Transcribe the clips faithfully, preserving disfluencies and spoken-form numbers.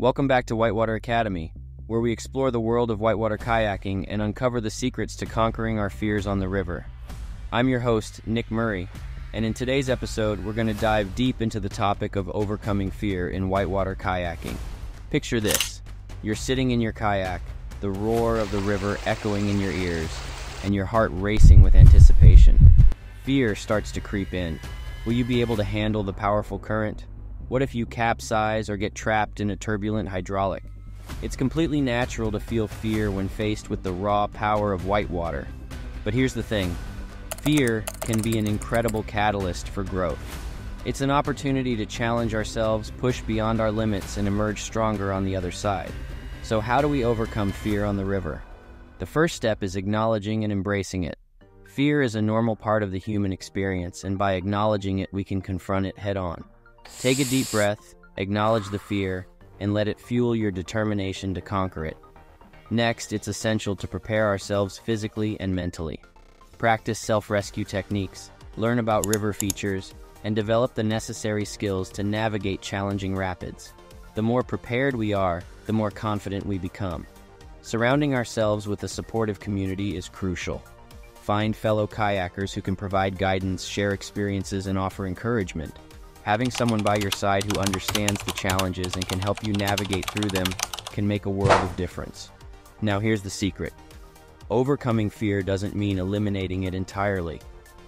Welcome back to Whitewater Academy, where we explore the world of whitewater kayaking and uncover the secrets to conquering our fears on the river. I'm your host, Nick Murray, and in today's episode, we're going to dive deep into the topic of overcoming fear in whitewater kayaking. Picture this. You're sitting in your kayak, the roar of the river echoing in your ears, and your heart racing with anticipation. Fear starts to creep in. Will you be able to handle the powerful current? What if you capsize or get trapped in a turbulent hydraulic? It's completely natural to feel fear when faced with the raw power of whitewater. But here's the thing. Fear can be an incredible catalyst for growth. It's an opportunity to challenge ourselves, push beyond our limits, and emerge stronger on the other side. So how do we overcome fear on the river? The first step is acknowledging and embracing it. Fear is a normal part of the human experience, and by acknowledging it, we can confront it head-on. Take a deep breath, acknowledge the fear, and let it fuel your determination to conquer it. Next, it's essential to prepare ourselves physically and mentally. Practice self-rescue techniques, learn about river features, and develop the necessary skills to navigate challenging rapids. The more prepared we are, the more confident we become. Surrounding ourselves with a supportive community is crucial. Find fellow kayakers who can provide guidance, share experiences, and offer encouragement. Having someone by your side who understands the challenges and can help you navigate through them can make a world of difference. Now here's the secret. Overcoming fear doesn't mean eliminating it entirely.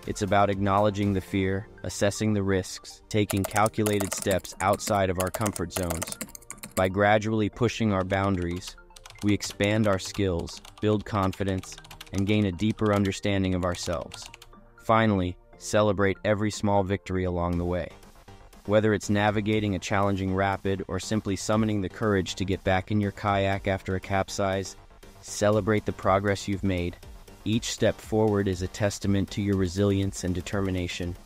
It's about acknowledging the fear, assessing the risks, taking calculated steps outside of our comfort zones. By gradually pushing our boundaries, we expand our skills, build confidence, and gain a deeper understanding of ourselves. Finally, celebrate every small victory along the way. Whether it's navigating a challenging rapid or simply summoning the courage to get back in your kayak after a capsize, celebrate the progress you've made. Each step forward is a testament to your resilience and determination.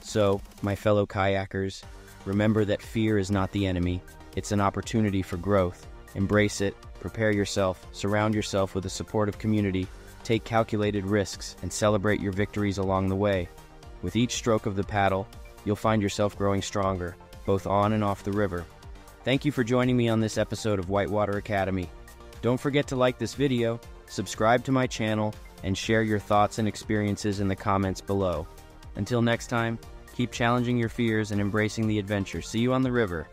So, my fellow kayakers, remember that fear is not the enemy. It's an opportunity for growth. Embrace it, prepare yourself, surround yourself with a supportive community, take calculated risks, and celebrate your victories along the way. With each stroke of the paddle, you'll find yourself growing stronger, both on and off the river. Thank you for joining me on this episode of Whitewater Academy. Don't forget to like this video, subscribe to my channel, and share your thoughts and experiences in the comments below. Until next time, keep challenging your fears and embracing the adventure. See you on the river.